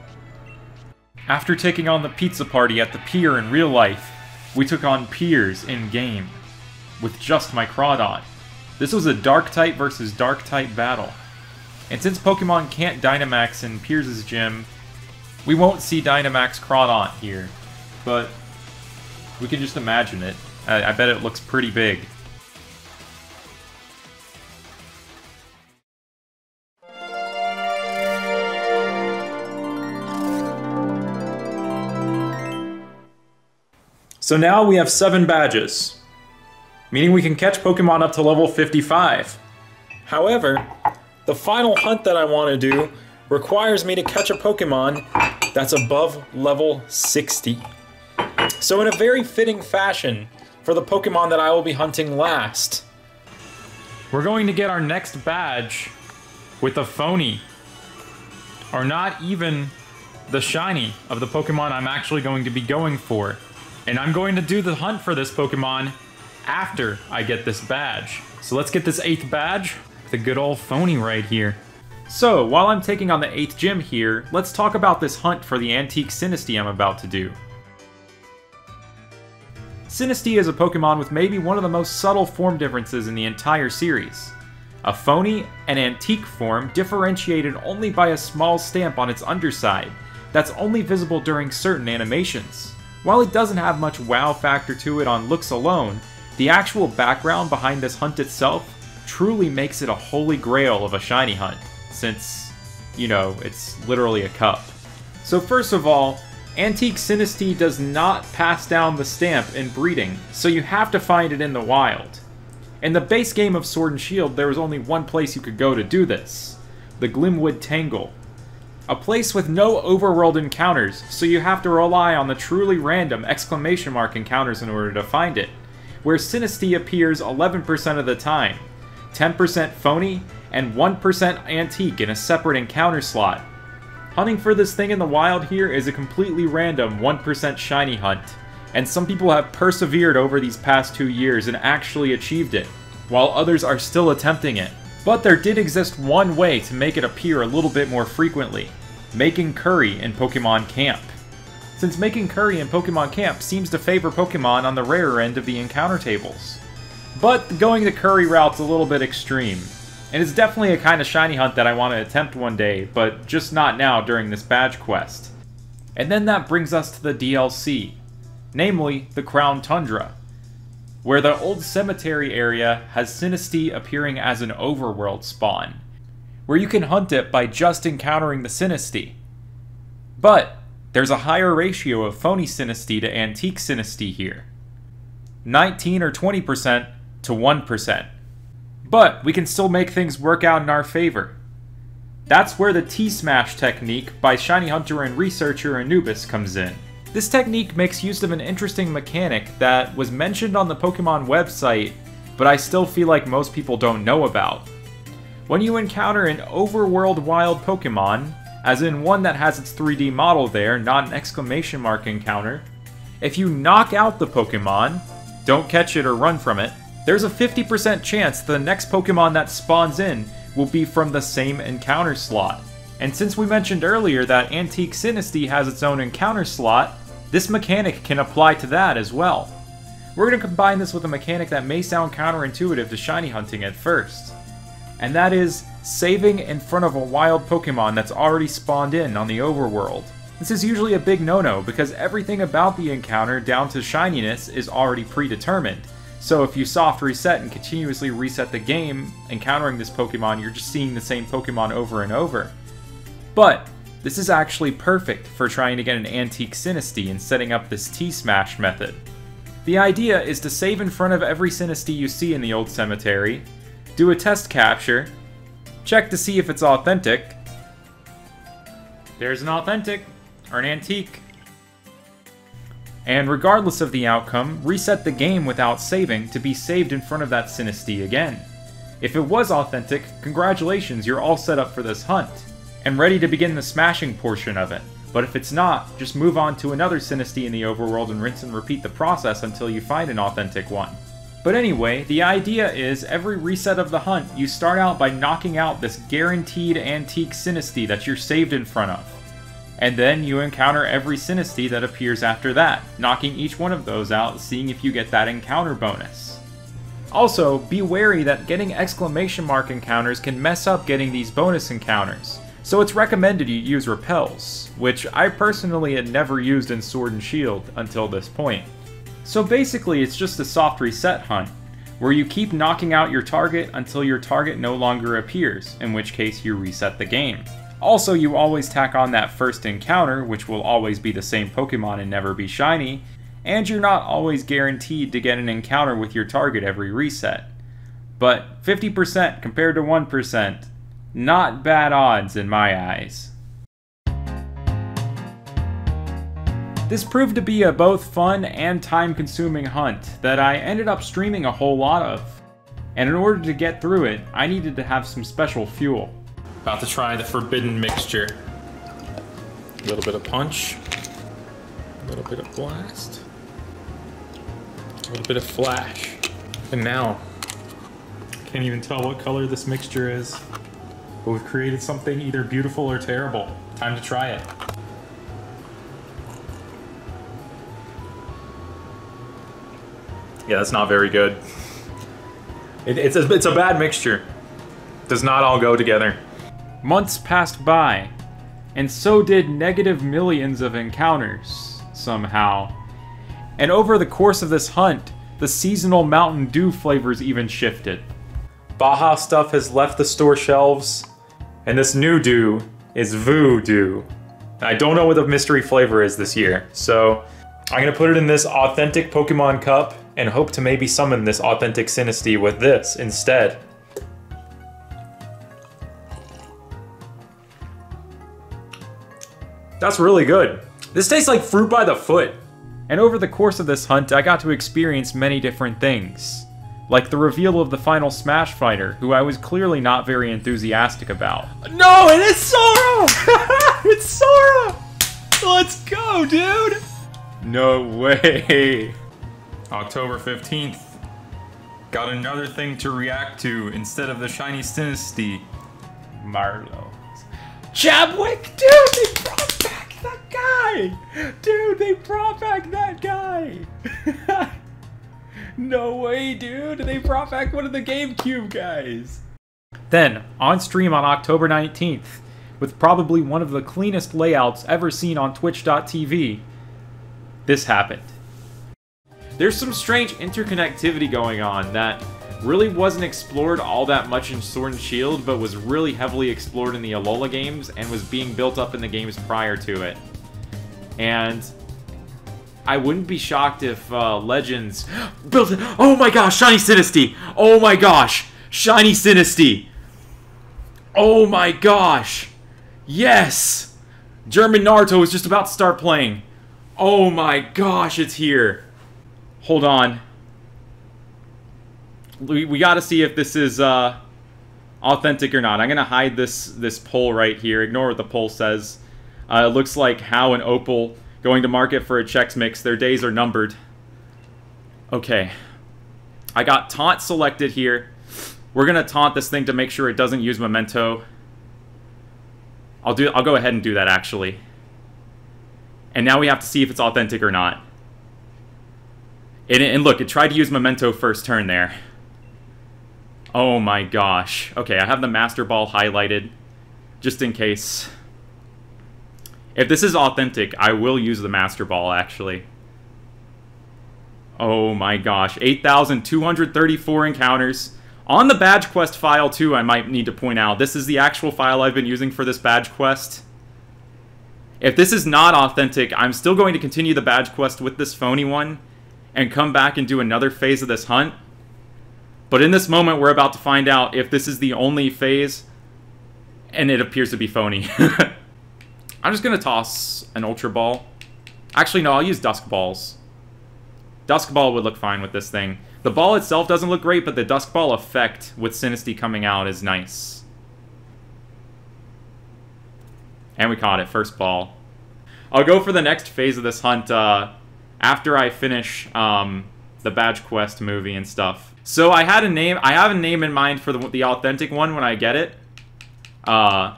After taking on the pizza party at the pier in real life, we took on Piers in-game. With just my Crawdaunt. This was a Dark-type versus Dark-type battle. And since Pokemon can't Dynamax in Piers' gym, we won't see Dynamax Crawdaunt here, but we can just imagine it. I bet it looks pretty big. So now we have 7 badges, meaning we can catch Pokemon up to level 55. However, the final hunt that I want to do requires me to catch a Pokemon that's above level 60. So in a very fitting fashion for the Pokemon that I will be hunting last, we're going to get our next badge with a phony, or not even the shiny of the Pokemon I'm actually going to be going for. And I'm going to do the hunt for this Pokemon after I get this badge. So let's get this 8th badge with a good old phony right here. So, while I'm taking on the 8th gym here, let's talk about this hunt for the antique Sinistea I'm about to do. Sinistea is a Pokemon with maybe one of the most subtle form differences in the entire series. A phony and antique form differentiated only by a small stamp on its underside that's only visible during certain animations. While it doesn't have much wow factor to it on looks alone, the actual background behind this hunt itself truly makes it a holy grail of a shiny hunt. Since, you know, it's literally a cup. So first of all, Antique Sinistea does not pass down the stamp in breeding, so you have to find it in the wild. In the base game of Sword and Shield, there was only one place you could go to do this, the Glimwood Tangle. A place with no overworld encounters, so you have to rely on the truly random exclamation mark encounters in order to find it, where Sinistea appears 11% of the time, 10% phony, and 1% antique in a separate encounter slot. Hunting for this thing in the wild here is a completely random 1% shiny hunt, and some people have persevered over these past 2 years and actually achieved it, while others are still attempting it. But there did exist one way to make it appear a little bit more frequently, making curry in Pokemon Camp. Since making curry in Pokemon Camp seems to favor Pokemon on the rarer end of the encounter tables. But going the curry route's a little bit extreme. And it's definitely a kind of shiny hunt that I want to attempt one day, but just not now during this badge quest. And then that brings us to the DLC. namely the Crown Tundra, where the old cemetery area has Sinistea appearing as an overworld spawn, where you can hunt it by just encountering the Sinistea. But there's a higher ratio of phony Sinistea to antique Sinistea here, 19 or 20% to 1%. But we can still make things work out in our favor. That's where the T-Smash technique by shiny hunter and researcher Anubis comes in. This technique makes use of an interesting mechanic that was mentioned on the Pokemon website, but I still feel like most people don't know about. When you encounter an overworld wild Pokemon, as in one that has its 3D model there, not an exclamation mark encounter, if you knock out the Pokemon, don't catch it or run from it, there's a 50% chance the next Pokemon that spawns in will be from the same encounter slot. And since we mentioned earlier that Antique Sinistea has its own encounter slot, this mechanic can apply to that as well. We're going to combine this with a mechanic that may sound counterintuitive to shiny hunting at first, and that is saving in front of a wild Pokemon that's already spawned in on the overworld. This is usually a big no-no because everything about the encounter down to shininess is already predetermined. So if you soft reset and continuously reset the game, encountering this Pokemon, you're just seeing the same Pokemon over and over. But this is actually perfect for trying to get an Antique Sinistea and setting up this T-Smash method. The idea is to save in front of every Sinistea you see in the old cemetery, do a test capture, check to see if it's authentic. There's an authentic, or an antique. And regardless of the outcome, reset the game without saving to be saved in front of that Sinistea again. If it was authentic, congratulations, you're all set up for this hunt, and ready to begin the smashing portion of it. But if it's not, just move on to another Sinistea in the overworld and rinse and repeat the process until you find an authentic one. But anyway, the idea is every reset of the hunt, you start out by knocking out this guaranteed antique Sinistea that you're saved in front of. And then you encounter every Sinistea that appears after that, knocking each one of those out, seeing if you get that encounter bonus. Also, be wary that getting exclamation mark encounters can mess up getting these bonus encounters, so it's recommended you use repels, which I personally had never used in Sword and Shield until this point. So basically it's just a soft reset hunt, where you keep knocking out your target until your target no longer appears, in which case you reset the game. Also, you always tack on that first encounter, which will always be the same Pokemon and never be shiny, and you're not always guaranteed to get an encounter with your target every reset. But 50% compared to 1%, not bad odds in my eyes. This proved to be a both fun and time-consuming hunt that I ended up streaming a whole lot of, and in order to get through it, I needed to have some special fuel. About to try the forbidden mixture. A little bit of punch, a little bit of blast, a little bit of flash. And now, can't even tell what color this mixture is, but we've created something either beautiful or terrible. Time to try it. Yeah, that's not very good. It's a bad mixture. Does not all go together. Months passed by, and so did negative millions of encounters, somehow. And over the course of this hunt, the seasonal Mountain Dew flavors even shifted. Baja stuff has left the store shelves, and this new dew is voodoo. I don't know what the mystery flavor is this year, so I'm gonna put it in this authentic Pokemon cup and hope to maybe summon this authentic Sinistea with this instead. That's really good. This tastes like fruit by the foot. And over the course of this hunt, I got to experience many different things. Like the reveal of the final Smash Fighter, who I was clearly not very enthusiastic about. No, it is Sora! It's Sora! Let's go, dude! No way. October 15th. Got another thing to react to instead of the shiny Sinistea. Marlo. Jabwick, dude! They brought back that guy! Dude, they brought back that guy! No way, dude! They brought back one of the GameCube guys! Then, on stream on October 19th, with probably one of the cleanest layouts ever seen on Twitch.tv, this happened. There's some strange interconnectivity going on that really wasn't explored all that much in Sword and Shield, but was really heavily explored in the Alola games and was being built up in the games prior to it. And I wouldn't be shocked if Legends built it. Oh my gosh, Shiny Sinistea! Oh my gosh, Shiny Sinistea! Oh my gosh! Yes! German Naruto is just about to start playing. Oh my gosh, it's here. Hold on. We gotta see if this is authentic or not. I'm gonna hide this poll right here. Ignore what the poll says. It looks like How and Opal going to market for a Chex Mix. Their days are numbered. Okay. I got Taunt selected here. We're gonna taunt this thing to make sure it doesn't use Memento. I'll go ahead and do that actually. And now we have to see if it's authentic or not. And look, it tried to use Memento first turn there. Oh my gosh. Okay, I have the Master Ball highlighted, just in case. If this is authentic, I will use the Master Ball, actually. Oh my gosh. 8,234 encounters. On the badge quest file, too, I might need to point out. This is the actual file I've been using for this badge quest. If this is not authentic, I'm still going to continue the badge quest with this phony one and come back and do another phase of this hunt. But in this moment, we're about to find out if this is the only phase, and it appears to be phony. I'm just going to toss an Ultra Ball. Actually, no, I'll use Dusk Balls. Dusk Ball would look fine with this thing. The ball itself doesn't look great, but the Dusk Ball effect with Sinistea coming out is nice. And we caught it, first ball. I'll go for the next phase of this hunt after I finish the badge quest movie and stuff. So I had a name. I have a name in mind for the authentic one when I get it. But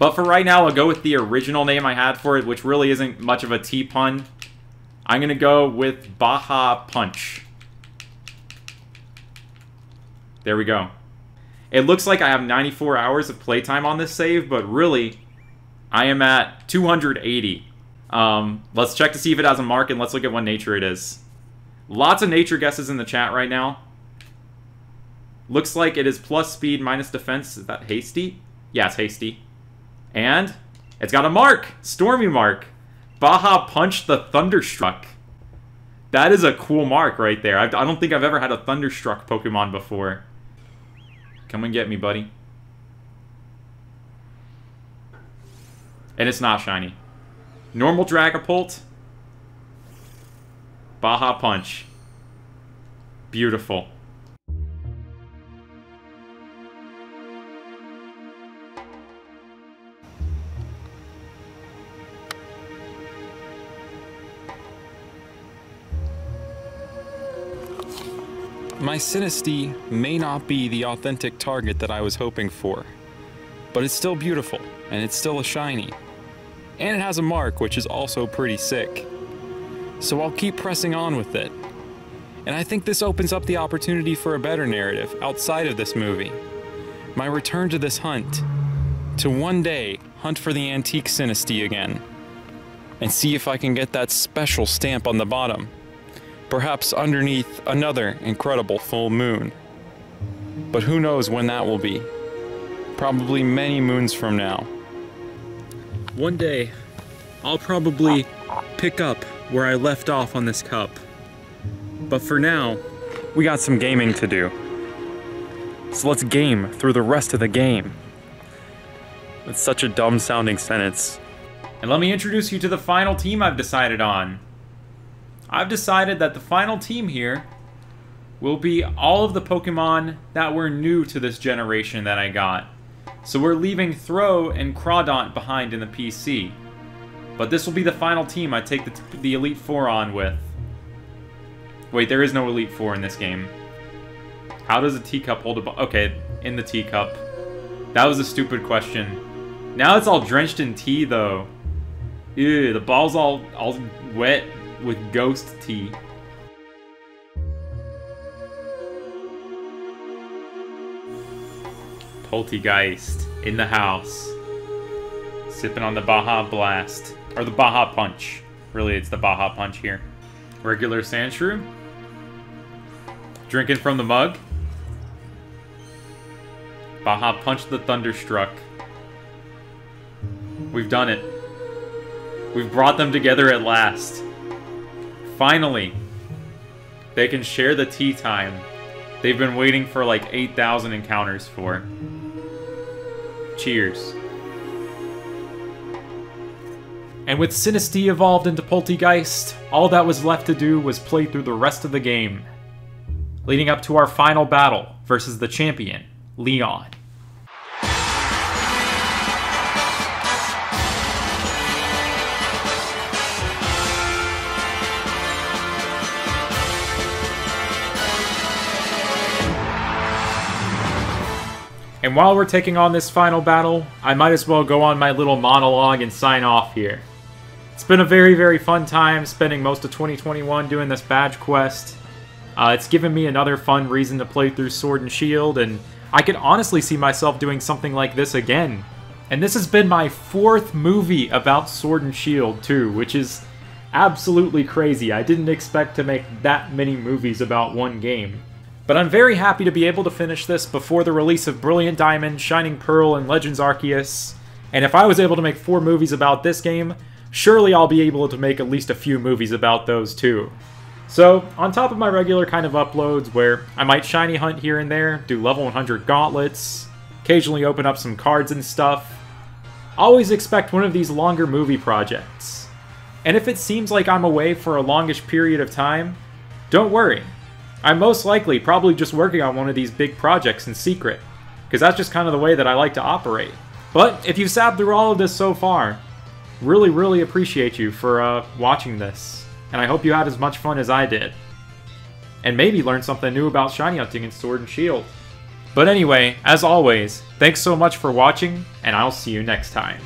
for right now, I'll go with the original name I had for it, which really isn't much of a T pun. I'm gonna go with Baja Punch. There we go. It looks like I have 94 hours of playtime on this save, but really, I am at 280. Let's check to see if it has a mark, and let's look at what nature it is. Lots of nature guesses in the chat right now. Looks like it is plus speed, minus defense. Is that hasty? Yeah, it's hasty. And it's got a mark! Stormy mark. Baja Punch the Thunderstruck. That is a cool mark right there. I don't think I've ever had a Thunderstruck Pokemon before. Come and get me, buddy. And it's not shiny. Normal Dragapult. Baja Punch. Beautiful. My Sinistea may not be the authentic target that I was hoping for, but it's still beautiful, and it's still a shiny. And it has a mark, which is also pretty sick. So I'll keep pressing on with it. And I think this opens up the opportunity for a better narrative outside of this movie. My return to this hunt, to one day hunt for the antique Sinistea again, and see if I can get that special stamp on the bottom, perhaps underneath another incredible full moon. But who knows when that will be? Probably many moons from now. One day, I'll probably pick up where I left off on this cup. But for now, we got some gaming to do. So let's game through the rest of the game. It's such a dumb sounding sentence. And let me introduce you to the final team I've decided on. I've decided that the final team here will be all of the Pokemon that were new to this generation that I got. So we're leaving Throw and Crawdaunt behind in the PC. But this will be the final team I take the Elite Four on with. Wait, there is no Elite Four in this game. How does a teacup hold a ball? Okay, in the teacup. That was a stupid question. Now it's all drenched in tea, though. Ew, the ball's all wet with ghost tea. Poltergeist in the house. Sipping on the Baja Blast. Or the Baja Punch. Really, it's the Baja Punch here. Regular Sand Shrew. Drinking from the mug. Baja punched the Thunderstruck. We've done it. We've brought them together at last. Finally. They can share the tea time they've been waiting for like 8,000 encounters for. Cheers. And with Sinistea evolved into Poltegeist, all that was left to do was play through the rest of the game, leading up to our final battle versus the champion, Leon. And while we're taking on this final battle, I might as well go on my little monologue and sign off here. It's been a very, very fun time spending most of 2021 doing this badge quest. It's given me another fun reason to play through Sword and Shield, and I could honestly see myself doing something like this again. And this has been my 4th movie about Sword and Shield too, which is absolutely crazy. I didn't expect to make that many movies about one game. But I'm very happy to be able to finish this before the release of Brilliant Diamond, Shining Pearl, and Legends Arceus. And if I was able to make 4 movies about this game, surely I'll be able to make at least a few movies about those too. So, on top of my regular kind of uploads where I might shiny hunt here and there, do level 100 gauntlets, occasionally open up some cards and stuff, always expect one of these longer movie projects. And if it seems like I'm away for a longish period of time, don't worry. I'm most likely probably just working on one of these big projects in secret, because that's just kind of the way that I like to operate. But if you've sat through all of this so far, really, really appreciate you for watching this, and I hope you had as much fun as I did. And maybe learned something new about shiny hunting and Sword and Shield. But anyway, as always, thanks so much for watching, and I'll see you next time.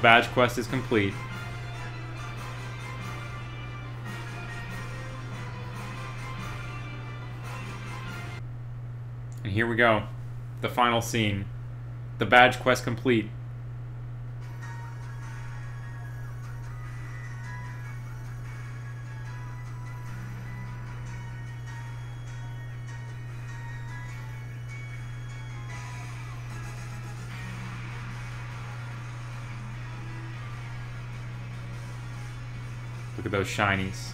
The badge quest is complete. And here we go. The final scene. The badge quest complete. Look at those shinies.